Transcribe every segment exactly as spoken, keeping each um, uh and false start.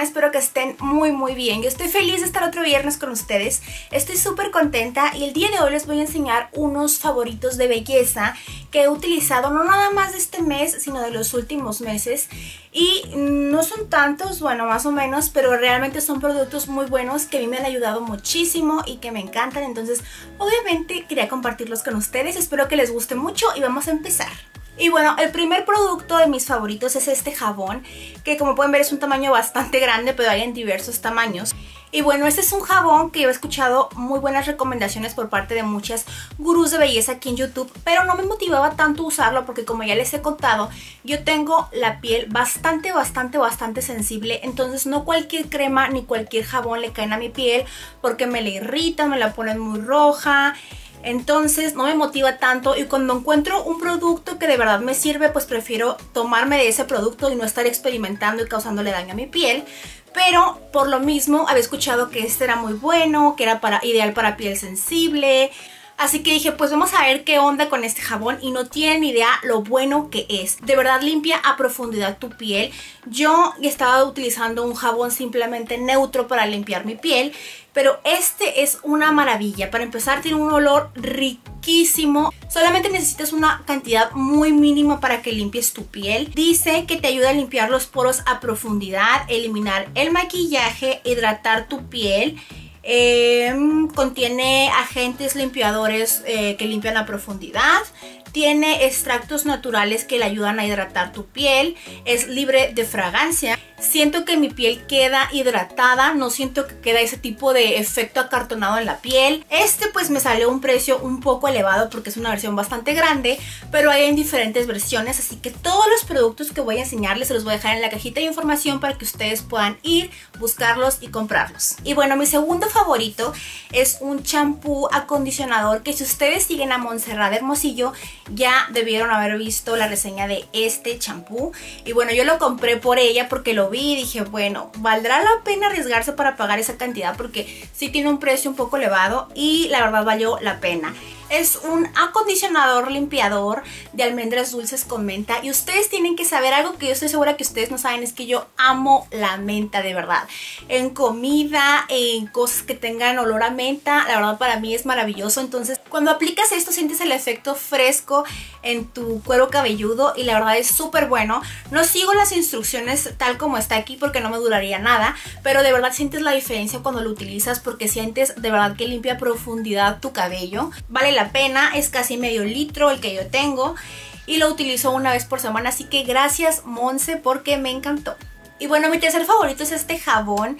están? Espero que estén muy muy bien. Yo estoy feliz de estar otro viernes con ustedes. Estoy súper contenta y el día de hoy les voy a enseñar unos favoritos de belleza que he utilizado no nada más de este mes, sino de los últimos meses. Y no son tantos, bueno, más o menos, pero realmente son productos muy buenos que a mí me han ayudado muchísimo y que me encantan. Entonces, obviamente quería compartirlos con ustedes. Espero que les guste mucho y vamos a empezar. Y bueno, el primer producto de mis favoritos es este jabón, que como pueden ver es un tamaño bastante grande, pero hay en diversos tamaños. Y bueno, este es un jabón que yo he escuchado muy buenas recomendaciones por parte de muchas gurús de belleza aquí en YouTube, pero no me motivaba tanto usarlo porque, como ya les he contado, yo tengo la piel bastante, bastante, bastante sensible. Entonces no cualquier crema ni cualquier jabón le caen a mi piel porque me la irritan, me la ponen muy roja. Entonces no me motiva tanto, y cuando encuentro un producto que de verdad me sirve, pues prefiero tomarme de ese producto y no estar experimentando y causándole daño a mi piel. Pero por lo mismo había escuchado que este era muy bueno, que era para, ideal para piel sensible. Así que dije, pues vamos a ver qué onda con este jabón, y no tienen idea lo bueno que es. De verdad limpia a profundidad tu piel. Yo estaba utilizando un jabón simplemente neutro para limpiar mi piel, pero este es una maravilla. Para empezar, tiene un olor riquísimo. Solamente necesitas una cantidad muy mínima para que limpies tu piel. Dice que te ayuda a limpiar los poros a profundidad, eliminar el maquillaje, hidratar tu piel. Eh, contiene agentes limpiadores eh, que limpian a profundidad. Tiene extractos naturales que le ayudan a hidratar tu piel. Es libre de fragancia. Siento que mi piel queda hidratada, no siento que queda ese tipo de efecto acartonado en la piel. Este pues me salió un precio un poco elevado porque es una versión bastante grande, pero hay en diferentes versiones, así que todos los productos que voy a enseñarles se los voy a dejar en la cajita de información para que ustedes puedan ir, buscarlos y comprarlos. Y bueno, mi segundo favorito es un champú acondicionador que, si ustedes siguen a Montserrat Hermosillo, ya debieron haber visto la reseña de este champú. Y bueno, yo lo compré por ella porque lo vi y dije, bueno, valdrá la pena arriesgarse para pagar esa cantidad, porque sí tiene un precio un poco elevado y la verdad valió la pena. Es un acondicionador limpiador de almendras dulces con menta, y ustedes tienen que saber algo que yo estoy segura que ustedes no saben, es que yo amo la menta, de verdad. En comida, en cosas que tengan olor a menta, la verdad para mí es maravilloso. Entonces cuando aplicas esto sientes el efecto fresco en tu cuero cabelludo y la verdad es súper bueno. No sigo las instrucciones tal como está aquí porque no me duraría nada, pero de verdad sientes la diferencia cuando lo utilizas porque sientes de verdad que limpia a profundidad tu cabello. Vale la pena, es casi medio litro el que yo tengo y lo utilizo una vez por semana, así que gracias Monse porque me encantó. Y bueno, mi tercer favorito es este jabón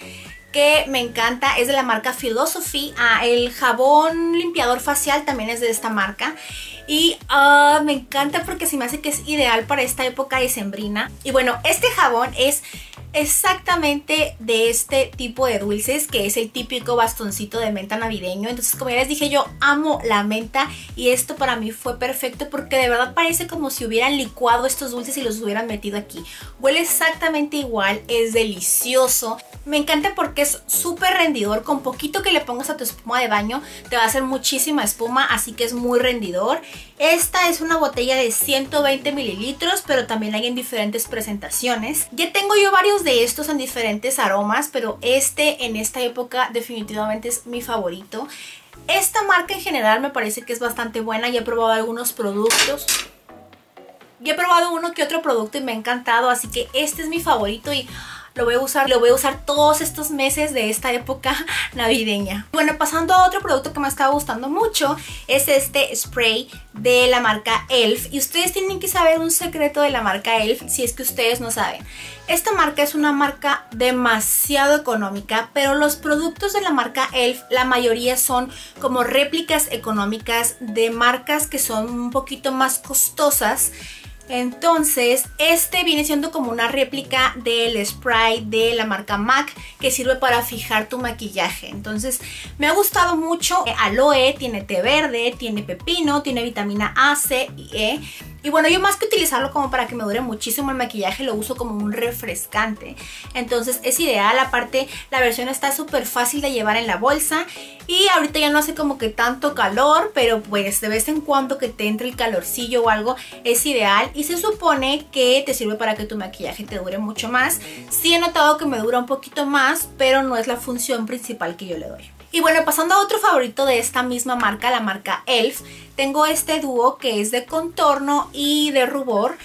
que me encanta, es de la marca Philosophy. Ah, el jabón limpiador facial también es de esta marca. Y uh, me encanta porque se me hace que es ideal para esta época decembrina. Y bueno, este jabón es exactamente de este tipo de dulces, que es el típico bastoncito de menta navideño. Entonces, como ya les dije, yo amo la menta y esto para mí fue perfecto porque de verdad parece como si hubieran licuado estos dulces y los hubieran metido aquí. Huele exactamente igual, es delicioso. Me encanta porque es súper rendidor. Con poquito que le pongas a tu espuma de baño te va a hacer muchísima espuma, así que es muy rendidor. Esta es una botella de ciento veinte mililitros, pero también hay en diferentes presentaciones. Ya tengo yo varios de estos en diferentes aromas, pero este en esta época definitivamente es mi favorito. Esta marca en general me parece que es bastante buena. Ya he probado algunos productos, ya he probado uno que otro producto y me ha encantado, así que este es mi favorito y lo voy a usar, lo voy a usar todos estos meses de esta época navideña. Bueno, pasando a otro producto que me estaba gustando mucho, es este spray de la marca E L F. Y ustedes tienen que saber un secreto de la marca E L F, si es que ustedes no saben. Esta marca es una marca demasiado económica, pero los productos de la marca E L F, la mayoría son como réplicas económicas de marcas que son un poquito más costosas. Entonces, este viene siendo como una réplica del spray de la marca M A C que sirve para fijar tu maquillaje. Entonces, me ha gustado mucho. Aloe, tiene té verde, tiene pepino, tiene vitamina A, C y E. Y bueno, yo más que utilizarlo como para que me dure muchísimo el maquillaje, lo uso como un refrescante. Entonces es ideal, aparte la versión está súper fácil de llevar en la bolsa. Y ahorita ya no hace como que tanto calor, pero pues de vez en cuando que te entre el calorcillo o algo es ideal. Y se supone que te sirve para que tu maquillaje te dure mucho más. Sí he notado que me dura un poquito más, pero no es la función principal que yo le doy. Y bueno, pasando a otro favorito de esta misma marca, la marca E L F, tengo este dúo que es de contorno y de rubor.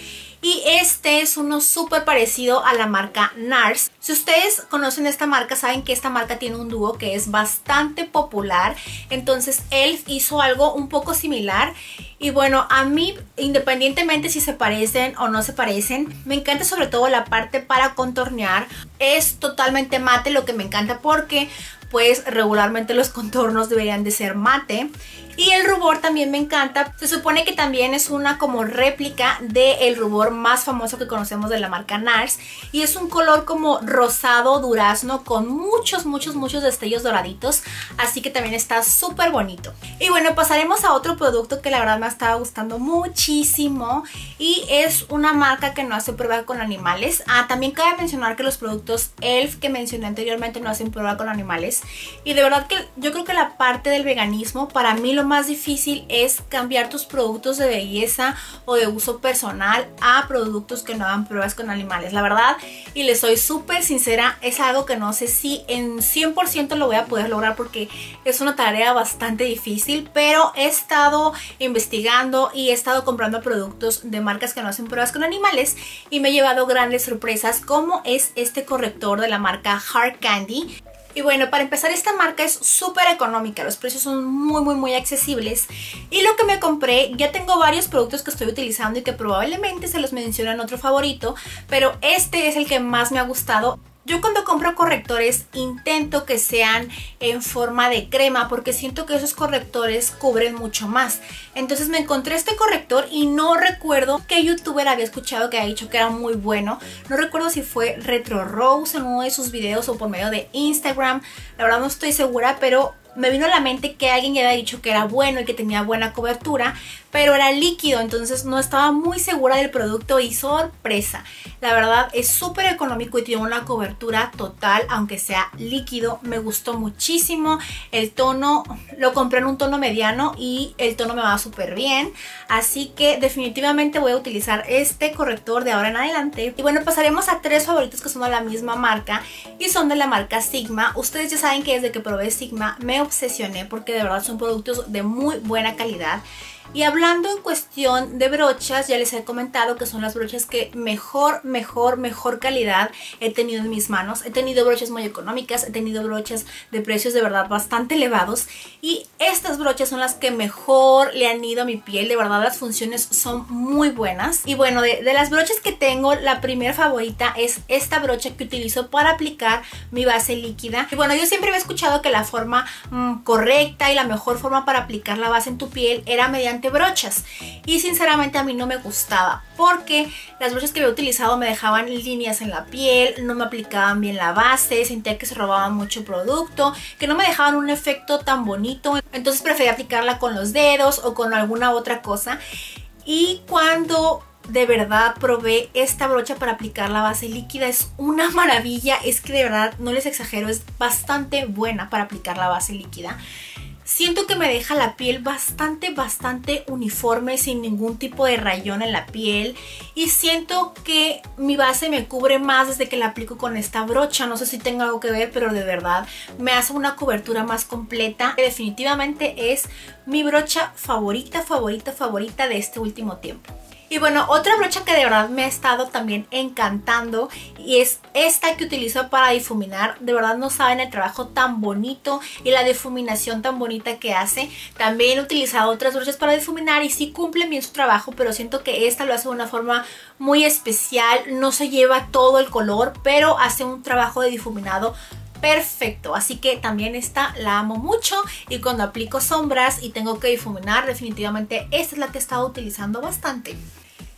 Y este es uno súper parecido a la marca NARS. Si ustedes conocen esta marca, saben que esta marca tiene un dúo que es bastante popular. Entonces E L F hizo algo un poco similar. Y bueno, a mí, independientemente si se parecen o no se parecen, me encanta sobre todo la parte para contornear. Es totalmente mate, lo que me encanta porque pues regularmente los contornos deberían de ser mate. Y el rubor también me encanta. Se supone que también es una como réplica del rubor más famoso que conocemos de la marca NARS. Y es un color como rosado durazno con muchos, muchos, muchos destellos doraditos. Así que también está súper bonito. Y bueno, pasaremos a otro producto que la verdad me estaba gustando muchísimo. Y es una marca que no hace prueba con animales. Ah, también cabe mencionar que los productos E L F que mencioné anteriormente no hacen prueba con animales. Y de verdad que yo creo que la parte del veganismo, para mí lo más difícil es cambiar tus productos de belleza o de uso personal a productos que no hagan pruebas con animales, la verdad, y les soy súper sincera, es algo que no sé si en cien por ciento lo voy a poder lograr porque es una tarea bastante difícil, pero he estado investigando y he estado comprando productos de marcas que no hacen pruebas con animales y me he llevado grandes sorpresas, como es este corrector de la marca Hard Candy. Y bueno, para empezar, esta marca es súper económica, los precios son muy muy muy accesibles. Y lo que me compré, ya tengo varios productos que estoy utilizando y que probablemente se los menciono en otro favorito, pero este es el que más me ha gustado. Yo cuando compro correctores intento que sean en forma de crema porque siento que esos correctores cubren mucho más. Entonces me encontré este corrector y no recuerdo qué youtuber había escuchado que había dicho que era muy bueno. No recuerdo si fue Retro Rose en uno de sus videos o por medio de Instagram. La verdad no estoy segura, pero me vino a la mente que alguien ya había dicho que era bueno y que tenía buena cobertura, pero era líquido, entonces no estaba muy segura del producto y sorpresa. La verdad es súper económico y tiene una cobertura total, aunque sea líquido. Me gustó muchísimo el tono, lo compré en un tono mediano y el tono me va súper bien. Así que definitivamente voy a utilizar este corrector de ahora en adelante. Y bueno, pasaremos a tres favoritos que son de la misma marca y son de la marca Sigma. Ustedes ya saben que desde que probé Sigma me obsesioné porque de verdad son productos de muy buena calidad. Y hablando en cuestión de brochas, ya les he comentado que son las brochas que mejor, mejor, mejor calidad he tenido en mis manos. He tenido brochas muy económicas, he tenido brochas de precios de verdad bastante elevados. Y estas brochas son las que mejor le han ido a mi piel, de verdad las funciones son muy buenas. Y bueno, de, de las brochas que tengo, la primera favorita es esta brocha que utilizo para aplicar mi base líquida. Y bueno, yo siempre había escuchado que la forma mmm, correcta y la mejor forma para aplicar la base en tu piel era mediante brochas, y sinceramente a mí no me gustaba porque las brochas que había utilizado me dejaban líneas en la piel, no me aplicaban bien la base, sentía que se robaban mucho producto, que no me dejaban un efecto tan bonito, entonces prefería aplicarla con los dedos o con alguna otra cosa. Y cuando de verdad probé esta brocha para aplicar la base líquida, es una maravilla, es que de verdad no les exagero, es bastante buena para aplicar la base líquida. Siento que me deja la piel bastante, bastante uniforme, sin ningún tipo de rayón en la piel. Y siento que mi base me cubre más desde que la aplico con esta brocha. No sé si tenga algo que ver, pero de verdad me hace una cobertura más completa. Definitivamente es mi brocha favorita, favorita, favorita de este último tiempo. Y bueno, otra brocha que de verdad me ha estado también encantando y es esta que utilizo para difuminar. De verdad no saben el trabajo tan bonito y la difuminación tan bonita que hace. También he utilizado otras brochas para difuminar y sí cumplen bien su trabajo, pero siento que esta lo hace de una forma muy especial. No se lleva todo el color, pero hace un trabajo de difuminado perfecto, así que también esta la amo mucho. Y cuando aplico sombras y tengo que difuminar, definitivamente esta es la que he estado utilizando bastante.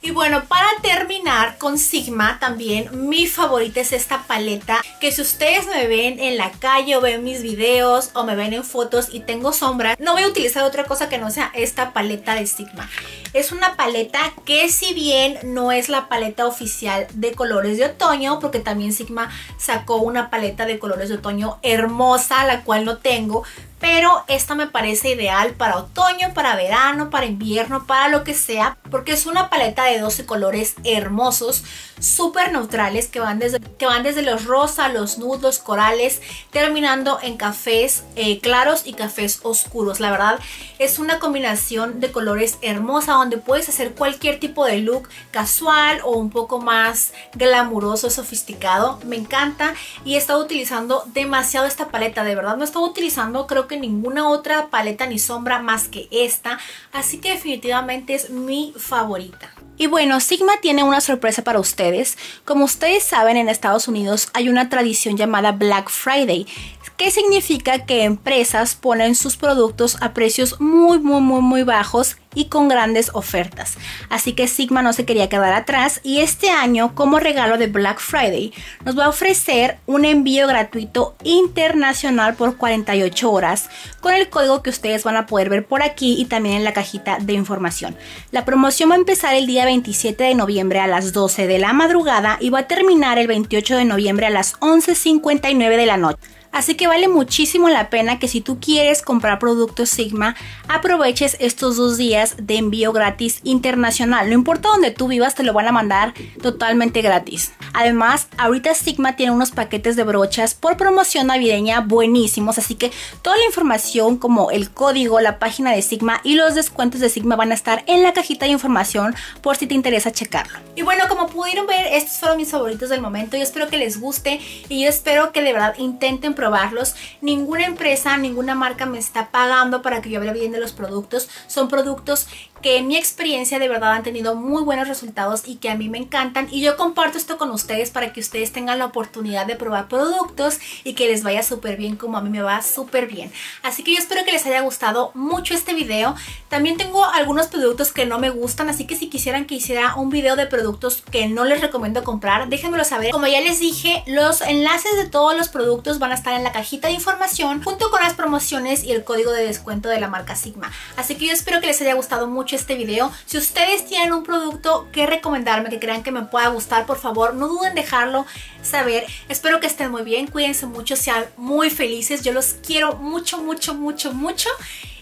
Y bueno, para terminar con Sigma, también mi favorita es esta paleta, que si ustedes me ven en la calle o ven mis videos o me ven en fotos y tengo sombras, no voy a utilizar otra cosa que no sea esta paleta de Sigma. Es una paleta que si bien no es la paleta oficial de colores de otoño, porque también Sigma sacó una paleta de colores de otoño hermosa, la cual no tengo, pero esta me parece ideal para otoño, para verano, para invierno, para lo que sea, porque es una paleta de doce colores hermosos, súper neutrales, que van, desde, que van desde los rosa, los nude, los corales, terminando en cafés eh, claros y cafés oscuros. La verdad es una combinación de colores hermosa, donde puedes hacer cualquier tipo de look casual o un poco más glamuroso, sofisticado. Me encanta y he estado utilizando demasiado esta paleta, de verdad no he estado utilizando, creo que ninguna otra paleta ni sombra más que esta, así que definitivamente es mi favorita. Y bueno, Sigma tiene una sorpresa para ustedes. Como ustedes saben, en Estados Unidos hay una tradición llamada Black Friday, que significa que empresas ponen sus productos a precios muy muy muy muy bajos y con grandes ofertas. Así que Sigma no se quería quedar atrás y este año, como regalo de Black Friday, nos va a ofrecer un envío gratuito internacional por cuarenta y ocho horas con el código que ustedes van a poder ver por aquí y también en la cajita de información. La promoción va a empezar el día veintisiete de noviembre a las doce de la madrugada y va a terminar el veintiocho de noviembre a las once cincuenta y nueve de la noche. Así que vale muchísimo la pena que si tú quieres comprar productos Sigma, aproveches estos dos días de envío gratis internacional. No importa donde tú vivas, te lo van a mandar totalmente gratis. Además, ahorita Sigma tiene unos paquetes de brochas por promoción navideña buenísimos. Así que toda la información como el código, la página de Sigma y los descuentos de Sigma van a estar en la cajita de información por si te interesa checarlo. Y bueno, como pudieron ver, estos fueron mis favoritos del momento. Yo espero que les guste y yo espero que de verdad intenten probarlos. Ninguna empresa, ninguna marca me está pagando para que yo hable bien de los productos. Son productos que en mi experiencia de verdad han tenido muy buenos resultados y que a mí me encantan, y yo comparto esto con ustedes para que ustedes tengan la oportunidad de probar productos y que les vaya súper bien como a mí me va súper bien. Así que yo espero que les haya gustado mucho este video. También tengo algunos productos que no me gustan, así que si quisieran que hiciera un video de productos que no les recomiendo comprar, déjenmelo saber. Como ya les dije, los enlaces de todos los productos van a estar en la cajita de información junto con las promociones y el código de descuento de la marca Sigma. Así que yo espero que les haya gustado mucho este video. Si ustedes tienen un producto que recomendarme, que crean que me pueda gustar, por favor no duden en dejarlo saber. Espero que estén muy bien, cuídense mucho, sean muy felices, yo los quiero mucho mucho mucho mucho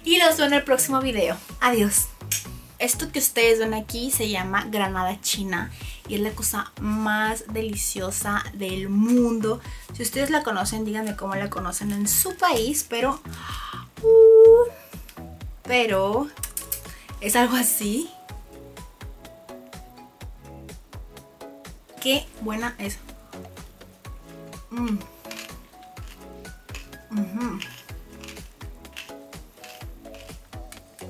y los veo en el próximo video. Adiós. Esto que ustedes ven aquí se llama Granada China y es la cosa más deliciosa del mundo. Si ustedes la conocen, díganme cómo la conocen en su país, pero uh, pero es algo así. Qué buena es. Mm. Uh-huh.